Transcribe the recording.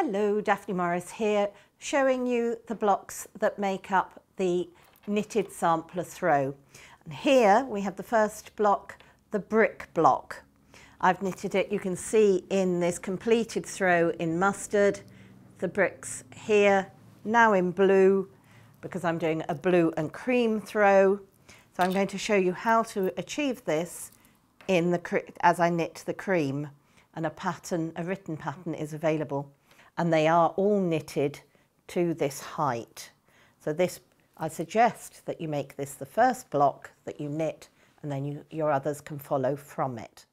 Hello, Daphne Morris here, showing you the blocks that make up the knitted sampler throw. And here we have the first block, the brick block. I've knitted it, you can see in this completed throw in mustard, the bricks here, now in blue, because I'm doing a blue and cream throw. So I'm going to show you how to achieve this in the as I knit the cream, and a pattern, a written pattern is available. And they are all knitted to this height. So this, I suggest that you make this the first block that you knit, and then your others can follow from it.